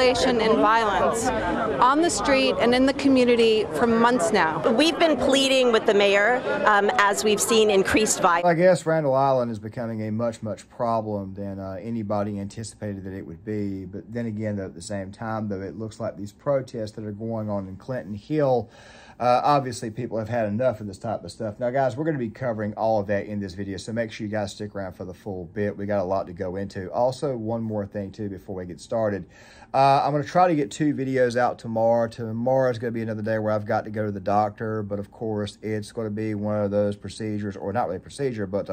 violation and violence on the street and in the community for months now. We've been pleading with the mayor as we've seen increased violence. I guess Randall Island is becoming a much problem than anybody anticipated that it would be. But then again, though, at the same time, though, it looks like these protests that are going on in Clinton Hill, obviously people have had enough of this type of stuff. Now, guys, we're going to be covering all of that in this video, so make sure you guys stick around for the full bit. We got a lot to go into. Also, one more thing, too, before we get started. I'm going to try to get 2 videos out tomorrow. Tomorrow's going to be another day where I've got to go to the doctor, but of course, it's going to be one of those procedures, or not really a procedure, but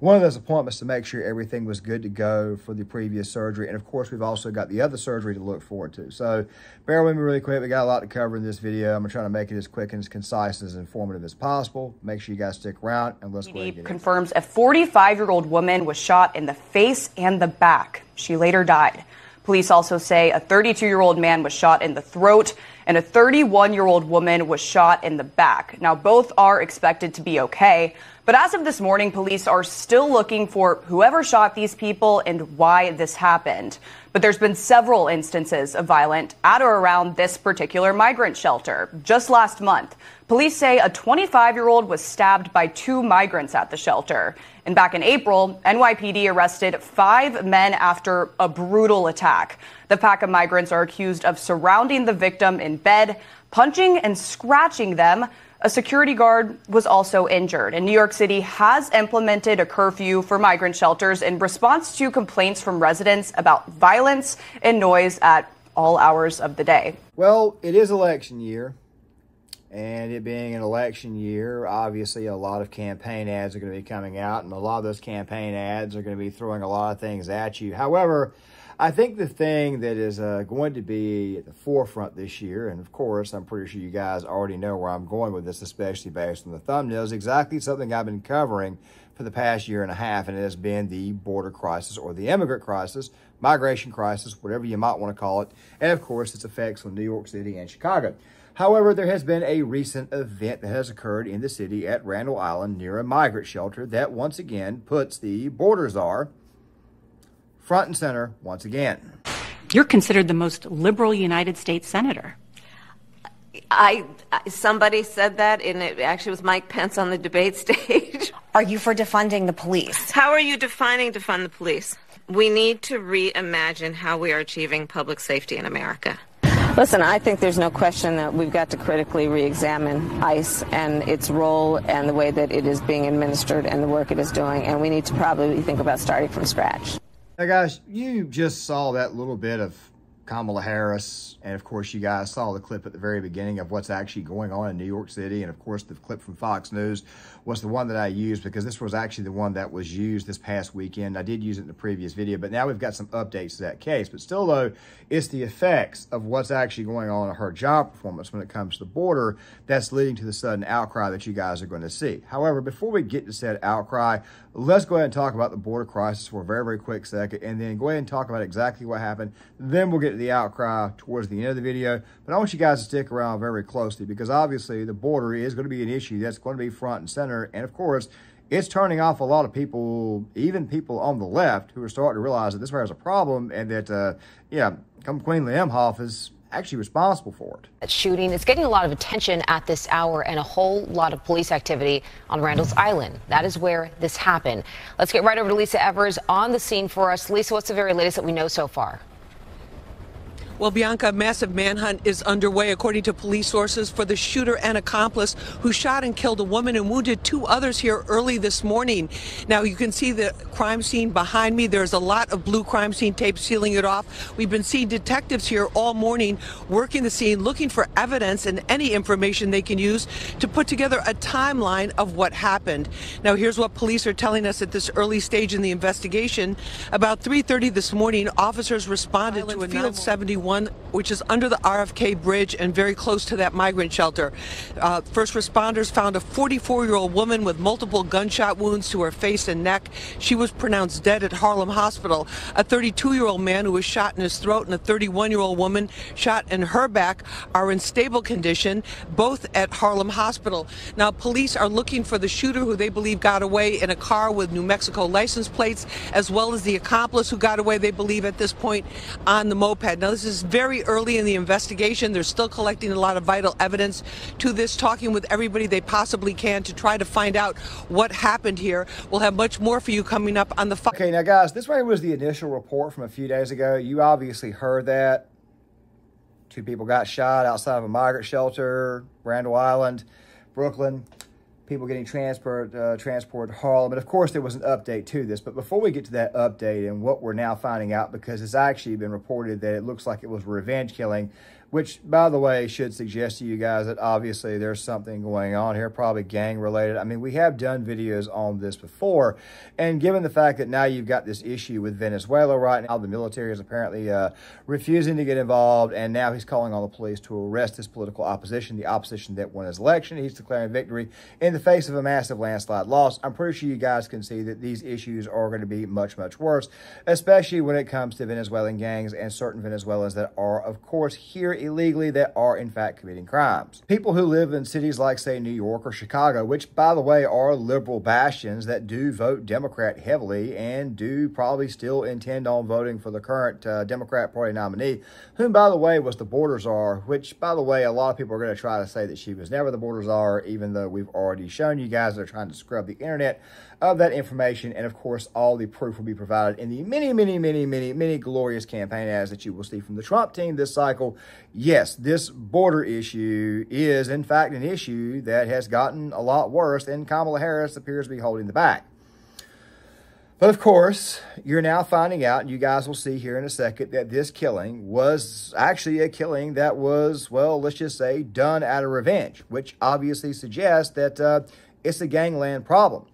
one of those appointments to make sure everything was good to go for the previous surgery. And of course, we've also got the other surgery to look forward to. So bear with me really quick. We got a lot to cover in this video. I'm going to try to make it as quick and as concise and as informative as possible. Make sure you guys stick around, and let's go ahead and get confirms in. A 45-year-old woman was shot in the face and the back. She later died. Police also say a 32-year-old man was shot in the throat and a 31-year-old woman was shot in the back. Now, both are expected to be okay. But as of this morning, police are still looking for whoever shot these people and why this happened. But there's been several instances of violence at or around this particular migrant shelter. Just last month, police say a 25-year-old was stabbed by 2 migrants at the shelter. And back in April, NYPD arrested 5 men after a brutal attack. The pack of migrants are accused of surrounding the victim in bed, punching and scratching them. A security guard was also injured, and New York City has implemented a curfew for migrant shelters in response to complaints from residents about violence and noise at all hours of the day. Well, it is election year, and it being an election year, obviously a lot of campaign ads are going to be coming out, and a lot of those campaign ads are going to be throwing a lot of things at you. However, I think the thing that is going to be at the forefront this year, and of course, I'm pretty sure you guys already know where I'm going with this, especially based on the thumbnails, exactly something I've been covering for the past year and a half, and it has been the border crisis or the immigrant crisis, migration crisis, whatever you might want to call it, and of course, its effects on New York City and Chicago. However, there has been a recent event that has occurred in the city at Randall Island near a migrant shelter that once again puts the border czar front and center once again. You're considered the most liberal United States senator. Somebody said that, and it actually was Mike Pence on the debate stage. Are you for defunding the police? How are you defining defund the police? We need to reimagine how we are achieving public safety in America. Listen, I think there's no question that we've got to critically re-examine ICE and its role and the way that it is being administered and the work it is doing, and we need to probably think about starting from scratch. Now, guys, you just saw that little bit of Kamala Harris, and of course, you guys saw the clip at the very beginning of what's actually going on in New York City, and of course, the clip from Fox News was the one that I used because this was actually the one that was used this past weekend. I did use it in the previous video, but now we've got some updates to that case. But still, though, it's the effects of what's actually going on in her job performance when it comes to the border that's leading to the sudden outcry that you guys are going to see. However, before we get to said outcry, let's go ahead and talk about the border crisis for a very quick second, and then go ahead and talk about exactly what happened. Then we'll get to the outcry towards the end of the video, but I want you guys to stick around very closely because obviously the border is going to be an issue that's going to be front and center, and of course, it's turning off a lot of people, even people on the left, who are starting to realize that this man has a problem and that, Quinlan Emhoff is actually responsible for it. That shooting is getting a lot of attention at this hour and a whole lot of police activity on Randall's Island. That is where this happened. Let's get right over to Lisa Evers on the scene for us. Lisa, what's the very latest that we know so far? Well, Bianca, a massive manhunt is underway, according to police sources, for the shooter and accomplice who shot and killed a woman and wounded 2 others here early this morning. Now, you can see the crime scene behind me. There's a lot of blue crime scene tape sealing it off. We've been seeing detectives here all morning working the scene, looking for evidence and any information they can use to put together a timeline of what happened. Now, here's what police are telling us at this early stage in the investigation. About 3:30 this morning, officers responded to a Field 71, which is under the RFK bridge and very close to that migrant shelter. First responders found a 44-year-old woman with multiple gunshot wounds to her face and neck. She was pronounced dead at Harlem Hospital. A 32-year-old man who was shot in his throat and a 31-year-old woman shot in her back are in stable condition, both at Harlem Hospital. Now, police are looking for the shooter who they believe got away in a car with New Mexico license plates, as well as the accomplice who got away, they believe at this point, on the moped. Now, this is is very early in the investigation. They're still collecting a lot of vital evidence to this, talking with everybody they possibly can to try to find out what happened here. We'll have much more for you coming up on the... Okay, now guys, this right was the initial report from a few days ago. You obviously heard that. 2 people got shot outside of a migrant shelter, Randall Island, Brooklyn. People getting transported to Harlem. And of course, there was an update to this. But before we get to that update and what we're now finding out, because it's actually been reported that it looks like it was revenge killing, which, by the way, should suggest to you guys that obviously there's something going on here, probably gang related. I mean, we have done videos on this before. And given the fact that now you've got this issue with Venezuela right now, the military is apparently refusing to get involved. And now he's calling on the police to arrest his political opposition, the opposition that won his election. He's declaring victory in the face of a massive landslide loss. I'm pretty sure you guys can see that these issues are going to be much, much worse, especially when it comes to Venezuelan gangs and certain Venezuelans that are, of course, here illegally, that are in fact committing crimes. People who live in cities like, say, New York or Chicago, which, by the way, are liberal bastions that do vote Democrat heavily and do probably still intend on voting for the current Democrat Party nominee, whom, by the way, was the border czar, which, by the way, a lot of people are going to try to say that she was never the border czar, even though we've already shown you guys that are trying to scrub the internet of that information. And, of course, all the proof will be provided in the many, many, many, many, many glorious campaign ads that you will see from the Trump team this cycle. Yes, this border issue is, in fact, an issue that has gotten a lot worse, and Kamala Harris appears to be holding the back. But, of course, you're now finding out, and you guys will see here in a second, that this killing was actually a killing that was, well, let's just say, done out of revenge, which obviously suggests that it's a gangland problem.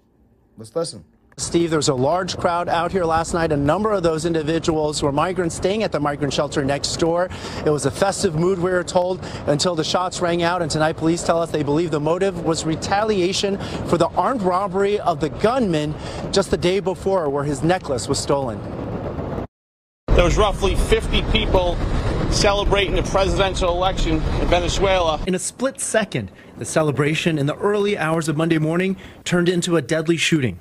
Let's listen. Steve, there was a large crowd out here last night. A number of those individuals were migrants staying at the migrant shelter next door. It was a festive mood, we were told, until the shots rang out. And tonight, police tell us they believe the motive was retaliation for the armed robbery of the gunman just the day before, where his necklace was stolen. There was roughly 50 people celebrating the presidential election in Venezuela. In a split second, the celebration in the early hours of Monday morning turned into a deadly shooting.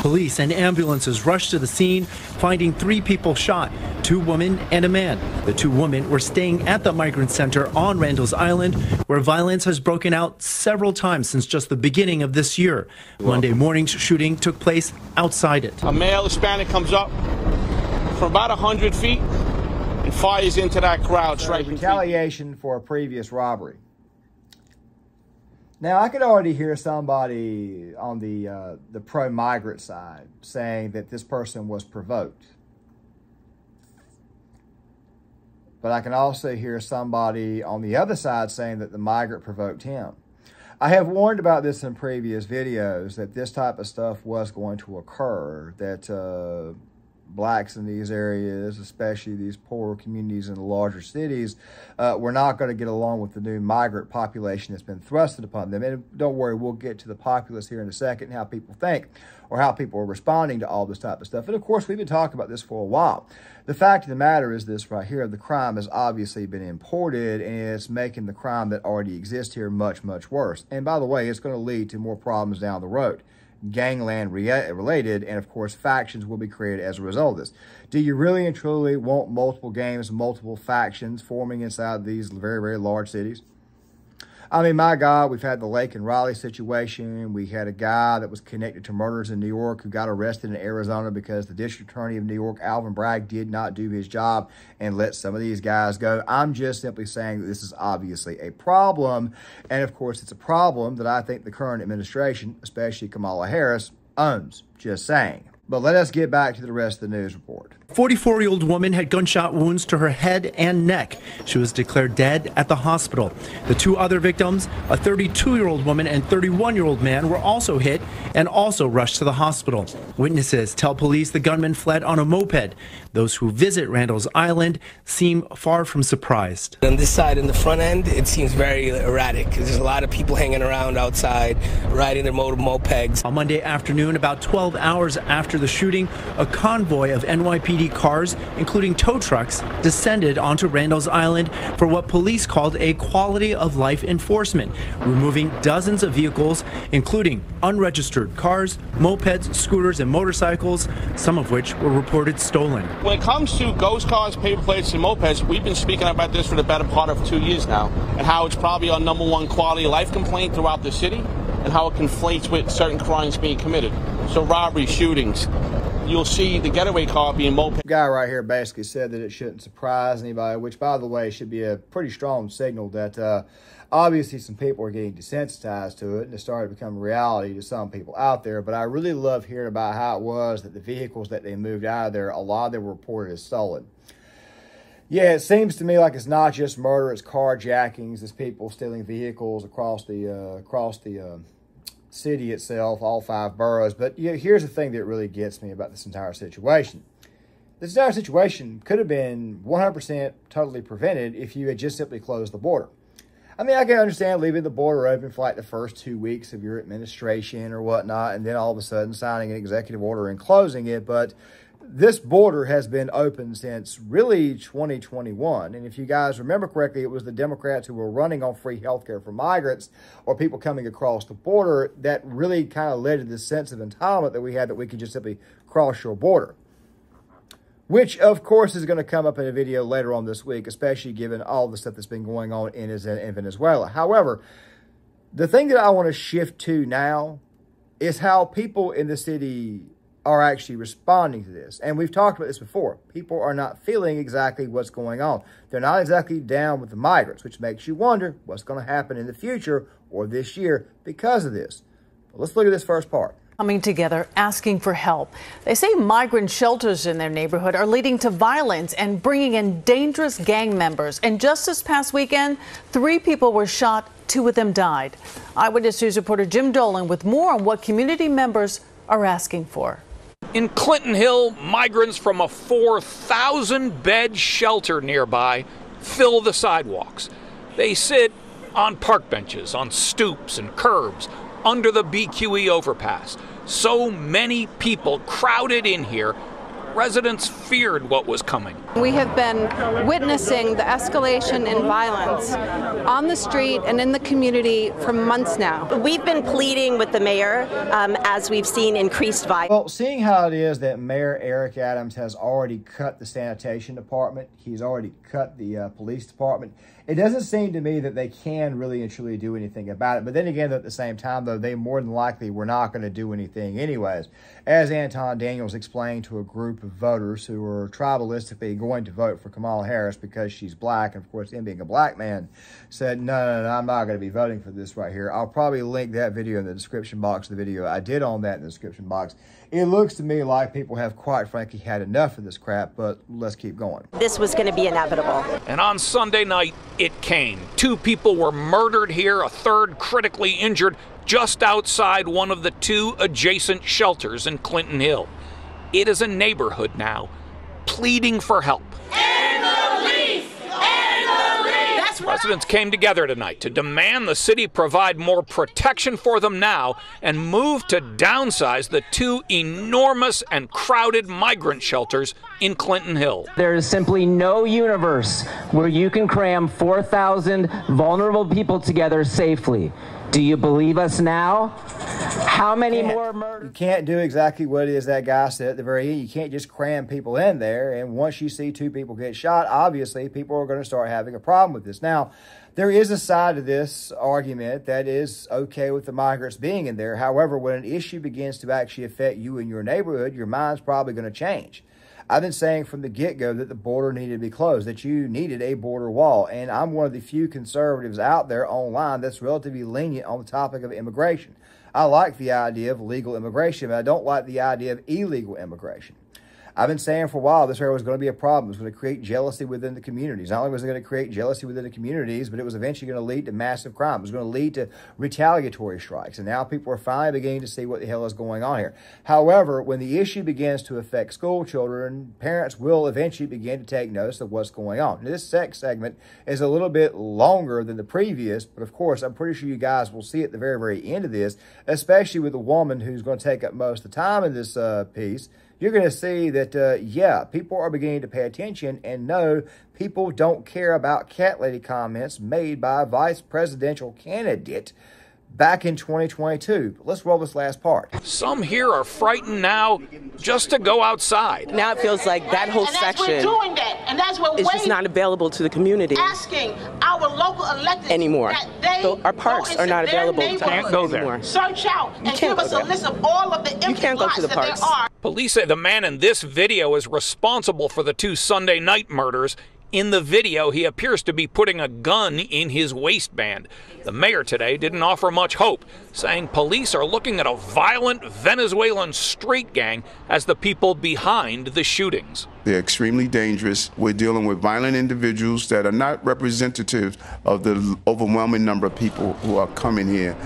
Police and ambulances rushed to the scene, finding 3 people shot, 2 women and a man. The 2 women were staying at the migrant center on Randall's Island, where violence has broken out several times since just the beginning of this year. Monday morning's shooting took place outside it. A male Hispanic comes up from about 100 feet and fires into that crowd. So right, retaliation for a previous robbery. Now, I could already hear somebody on the pro-migrant side saying that this person was provoked. But I can also hear somebody on the other side saying that the migrant provoked him. I have warned about this in previous videos, that this type of stuff was going to occur, that blacks in these areas, especially these poorer communities in the larger cities, we're not going to get along with the new migrant population that's been thrusted upon them. And don't worry, we'll get to the populace here in a second, how people think or how people are responding to all this type of stuff. And of course, we've been talking about this for a while. The fact of the matter is this right here: the crime has obviously been imported, and it's making the crime that already exists here much, much worse. And by the way, it's going to lead to more problems down the road. Gangland related, and of course, factions will be created as a result of this. Do you really and truly want multiple gangs, multiple factions forming inside these very, very large cities? I mean, my God, we've had the Lake and Raleigh situation. We had a guy that was connected to murders in New York who got arrested in Arizona because the district attorney of New York, Alvin Bragg, did not do his job and let some of these guys go. I'm just simply saying that this is obviously a problem. And of course, it's a problem that I think the current administration, especially Kamala Harris, owns. Just saying. But let us get back to the rest of the news report. 44-year-old woman had gunshot wounds to her head and neck. She was declared dead at the hospital. The 2 other victims, a 32-year-old woman and 31-year-old man, were also hit and also rushed to the hospital. Witnesses tell police the gunman fled on a moped. Those who visit Randall's Island seem far from surprised. On this side, in the front end, it seems very erratic. There's a lot of people hanging around outside, riding their mopeds. On Monday afternoon, about 12 hours after after the shooting, a convoy of NYPD cars, including tow trucks, descended onto Randall's Island for what police called a quality of life enforcement, removing dozens of vehicles, including unregistered cars, mopeds, scooters, and motorcycles, some of which were reported stolen. When it comes to ghost cars, paper plates, and mopeds, we've been speaking about this for the better part of 2 years now, and how it's probably our number one quality of life complaint throughout the city, and how it conflates with certain crimes being committed. So robbery, shootings, you'll see the getaway car being moped. Guy right here basically said that it shouldn't surprise anybody, which, by the way, should be a pretty strong signal that obviously some people are getting desensitized to it, and it's starting to become reality to some people out there. But I really love hearing about how it was that the vehicles that they moved out of there, a lot of them were reported as stolen. Yeah, it seems to me like it's not just murder, it's carjackings, it's people stealing vehicles across the city itself, all 5 boroughs. But you know, here's the thing that really gets me about this entire situation. This entire situation could have been 100% totally prevented if you had just simply closed the border. I mean, I can understand leaving the border open for like the first 2 weeks of your administration or whatnot, and then all of a sudden signing an executive order and closing it, but this border has been open since really 2021. And if you guys remember correctly, it was the Democrats who were running on free healthcare for migrants or people coming across the border that really kind of led to this sense of entitlement that we had, that we could just simply cross your border. Which, of course, is going to come up in a video later on this week, especially given all the stuff that's been going on in Venezuela. However, the thing that I want to shift to now is how people in the city are actually responding to this. And we've talked about this before. People are not feeling exactly what's going on. They're not exactly down with the migrants, which makes you wonder what's going to happen in the future or this year because of this. But let's look at this first part. Coming together, asking for help. They say migrant shelters in their neighborhood are leading to violence and bringing in dangerous gang members. And just this past weekend, 3 people were shot, 2 of them died. Eyewitness News reporter Jim Dolan with more on what community members are asking for. In Clinton Hill, migrants from a 4,000-bed shelter nearby fill the sidewalks. They sit on park benches, on stoops and curbs, under the BQE overpass. So many people crowded in here, residents feared what was coming. We have been witnessing the escalation in violence on the street and in the community for months now. We've been pleading with the mayor as we've seen increased violence. Well, seeing how it is that Mayor Eric Adams has already cut the sanitation department, he's already cut the police department, it doesn't seem to me that they can really and truly do anything about it. But then again, at the same time, though, they more than likely were not going to do anything anyways. As Anton Daniels explained to a group of voters who were tribalistically going to vote for Kamala Harris because she's black, and of course, him being a black man, said, no, I'm not going to be voting for this right here. I'll probably link that video in the description box, the video I did on that in the description box. It looks to me like people have, quite frankly, had enough of this crap, but let's keep going. This was going to be inevitable. And on Sunday night, it came. 2 people were murdered here, a 3rd critically injured just outside one of the 2 adjacent shelters in Clinton Hill. It is a neighborhood now pleading for help. Residents came together tonight to demand the city provide more protection for them now and move to downsize the 2 enormous and crowded migrant shelters in Clinton Hill. There is simply no universe where you can cram 4,000 vulnerable people together safely. Do you believe us now? How many more murders? You can't do exactly what it is that guy said at the very end. You can't just cram people in there. And once you see 2 people get shot, obviously people are going to start having a problem with this. Now, there is a side to this argument that is okay with the migrants being in there. However, when an issue begins to actually affect you and your neighborhood, your mind's probably going to change. I've been saying from the get-go that the border needed to be closed, that you needed a border wall. And I'm one of the few conservatives out there online that's relatively lenient on the topic of immigration. I like the idea of legal immigration, but I don't like the idea of illegal immigration. I've been saying for a while this area was going to be a problem. It's going to create jealousy within the communities. Not only was it going to create jealousy within the communities, but it was eventually going to lead to massive crime. It was going to lead to retaliatory strikes. And now people are finally beginning to see what the hell is going on here. However, when the issue begins to affect school children, parents will eventually begin to take notice of what's going on. Now, this sex segment is a little bit longer than the previous, but of course, I'm pretty sure you guys will see at the very, very end of this, especially with the woman who's going to take up most of the time in this piece. You're going to see that, yeah, people are beginning to pay attention and know people don't care about cat lady comments made by a vice presidential candidate back in 2022. But let's roll this last part. Some here are frightened now just to go outside. Now it feels like that whole section is just not available to the community. Asking our local elected anymore. So our parks are not available. You can't go there. Anymore. Search out and give us a list of all of the empty lots that there are. Police say the man in this video is responsible for the two Sunday night murders. In the video, he appears to be putting a gun in his waistband. The mayor today didn't offer much hope, saying police are looking at a violent Venezuelan street gang as the people behind the shootings. They're extremely dangerous. We're dealing with violent individuals that are not representative of the overwhelming number of people who are coming here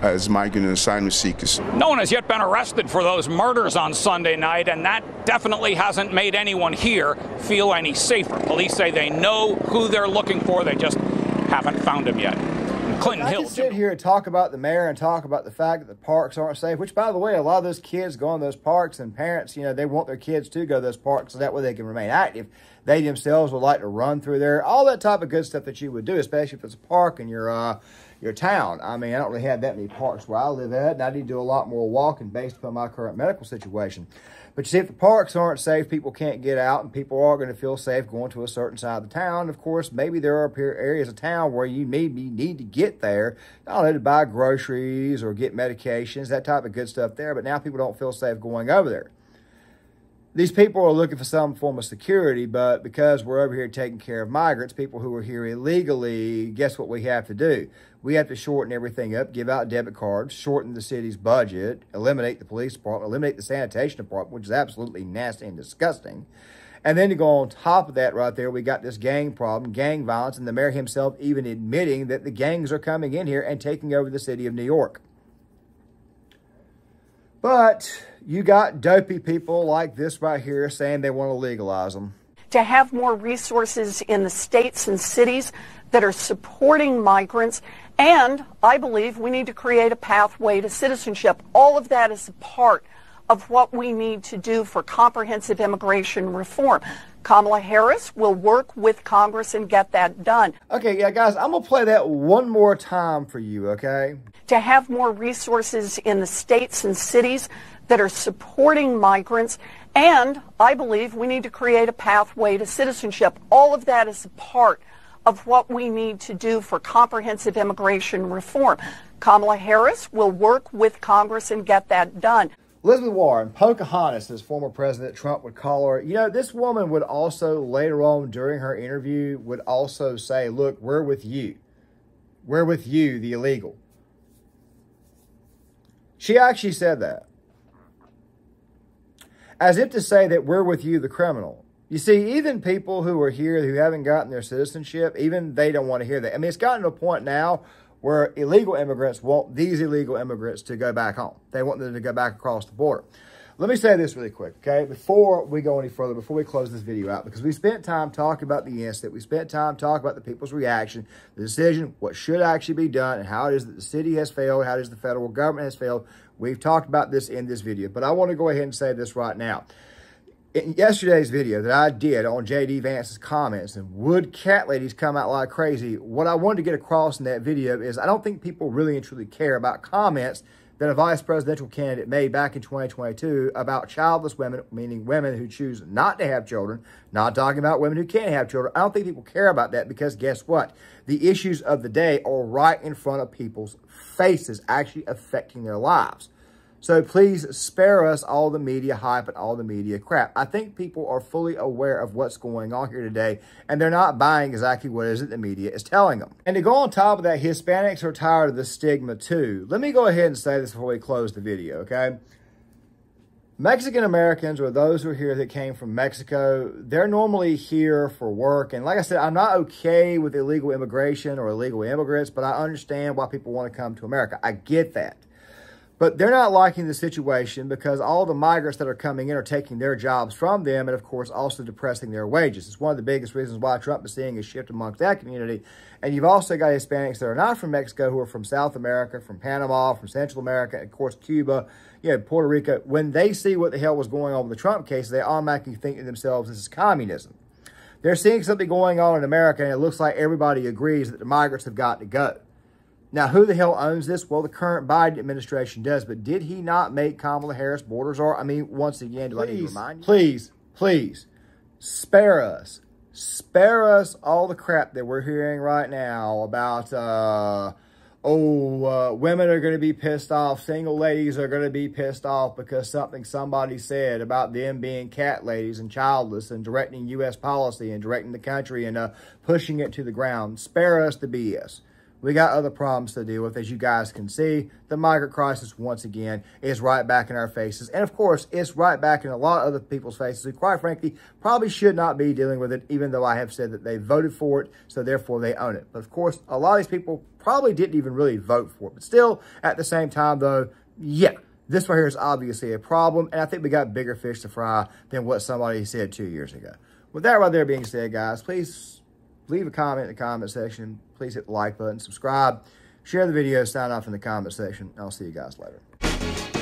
as migrant and asylum seekers. No one has yet been arrested for those murders on Sunday night, and that definitely hasn't made anyone here feel any safer. Police say they know who they're looking for, they just haven't found him yet. Clinton Hill. I just sit here and talk about the mayor and talk about the fact that the parks aren't safe, which, by the way, a lot of those kids go in those parks, and parents, you know, they want their kids to go to those parks so that way they can remain active. They themselves would like to run through there, all that type of good stuff that you would do, especially if it's a park in your town. I mean, I don't really have that many parks where I live at, and I need to do a lot more walking based upon my current medical situation. But you see, if the parks aren't safe, people can't get out, and people are going to feel safe going to a certain side of the town. Of course, maybe there are areas of town where you need to get there, not only to buy groceries or get medications, that type of good stuff there, but now people don't feel safe going over there. These people are looking for some form of security, but because we're over here taking care of migrants, people who are here illegally, guess what we have to do? We have to shorten everything up, give out debit cards, shorten the city's budget, eliminate the police department, eliminate the sanitation department, which is absolutely nasty and disgusting. And then to go on top of that right there, we got this gang problem, gang violence, and the mayor himself even admitting that the gangs are coming in here and taking over the city of New York. But you got dopey people like this right here saying they want to legalize them. To have more resources in the states and cities that are supporting migrants, and I believe we need to create a pathway to citizenship. All of that is a part of what we need to do for comprehensive immigration reform. Kamala Harris will work with Congress and get that done. Okay, yeah, guys, I'm going to play that one more time for you, okay? To have more resources in the states and cities that are supporting migrants, and I believe we need to create a pathway to citizenship. All of that is a part of what we need to do for comprehensive immigration reform. Kamala Harris will work with Congress and get that done. Elizabeth Warren, Pocahontas, as former President Trump would call her, you know, this woman would also later on during her interview would also say, look, we're with you. We're with you, the illegal. She actually said that. As if to say that we're with you, the criminal. You see, even people who are here who haven't gotten their citizenship, even they don't want to hear that. I mean, it's gotten to a point now where illegal immigrants want these illegal immigrants to go back home. They want them to go back across the border. Let me say this really quick, okay? Before we go any further, before we close this video out, because we spent time talking about the incident, we spent time talking about the people's reaction, the decision, what should actually be done, and how it is that the city has failed, how it is the federal government has failed. We've talked about this in this video, but I want to go ahead and say this right now. In yesterday's video that I did on J.D. Vance's comments and would cat ladies come out like crazy, what I wanted to get across in that video is I don't think people really and truly care about comments that a vice presidential candidate made back in 2022 about childless women, meaning women who choose not to have children, not talking about women who can't have children. I don't think people care about that because guess what? The issues of the day are right in front of people's faces, actually affecting their lives. So please spare us all the media hype and all the media crap. I think people are fully aware of what's going on here today, and they're not buying exactly what is it the media is telling them. And to go on top of that, Hispanics are tired of the stigma too. Let me go ahead and say this before we close the video, okay? Mexican Americans, or those who are here that came from Mexico, they're normally here for work. And like I said, I'm not okay with illegal immigration or illegal immigrants, but I understand why people want to come to America. I get that. But they're not liking the situation because all the migrants that are coming in are taking their jobs from them and, of course, also depressing their wages. It's one of the biggest reasons why Trump is seeing a shift amongst that community. And you've also got Hispanics that are not from Mexico, who are from South America, from Panama, from Central America, and, of course, Cuba, you know, Puerto Rico. When they see what the hell was going on with the Trump case, they automatically think to themselves, this is communism. They're seeing something going on in America, and it looks like everybody agrees that the migrants have got to go. Now, who the hell owns this? Well, the current Biden administration does, but did he not make Kamala Harris border czar? I mean, once again, do I need to remind you? Please, spare us. Spare us all the crap that we're hearing right now about, women are going to be pissed off, single ladies are going to be pissed off because something somebody said about them being cat ladies and childless and directing U.S. policy and directing the country and pushing it to the ground. Spare us the BS. We got other problems to deal with. As you guys can see, the migrant crisis, once again, is right back in our faces. And, of course, it's right back in a lot of other people's faces who, quite frankly, probably should not be dealing with it, even though I have said that they voted for it, so therefore they own it. But, of course, a lot of these people probably didn't even really vote for it. But still, at the same time, though, yeah, this right here is obviously a problem. And I think we got bigger fish to fry than what somebody said 2 years ago. With that right there being said, guys, please leave a comment in the comment section. Please hit the like button, subscribe, share the video, sign off in the comment section. I'll see you guys later.